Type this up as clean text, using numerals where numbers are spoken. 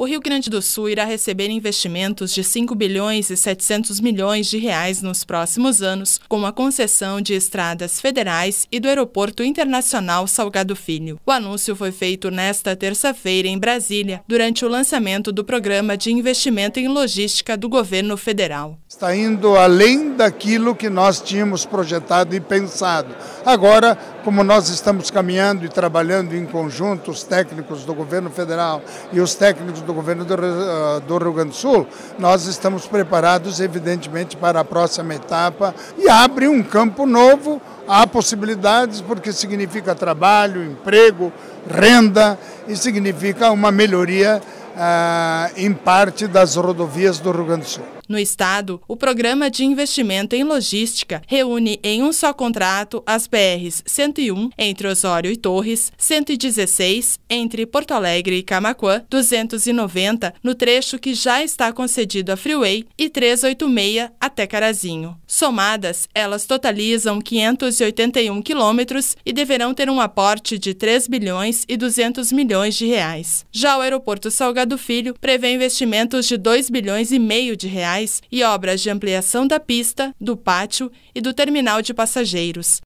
O Rio Grande do Sul irá receber investimentos de R$ 5,7 bilhões nos próximos anos, com a concessão de estradas federais e do Aeroporto Internacional Salgado Filho. O anúncio foi feito nesta terça-feira em Brasília, durante o lançamento do Programa de Investimento em Logística do Governo Federal. Está indo além daquilo que nós tínhamos projetado e pensado. Agora, como nós estamos caminhando e trabalhando em conjunto, os técnicos do Governo Federal e os técnicos do governo do Rio Grande do Sul, nós estamos preparados, evidentemente, para a próxima etapa e abre um campo novo, há possibilidades, porque significa trabalho, emprego, renda e significa uma melhoria em parte das rodovias do Rio Grande do Sul. No estado, o Programa de Investimento em Logística reúne em um só contrato as BRs 101, entre Osório e Torres, 116, entre Porto Alegre e Camaquã, 290, no trecho que já está concedido a Freeway, e 386 até Carazinho. Somadas, elas totalizam 581 quilômetros e deverão ter um aporte de R$ 3,2 bilhões. Já o Aeroporto Salgado Filho prevê investimentos de R$ 2,5 bilhões e obras de ampliação da pista, do pátio e do terminal de passageiros.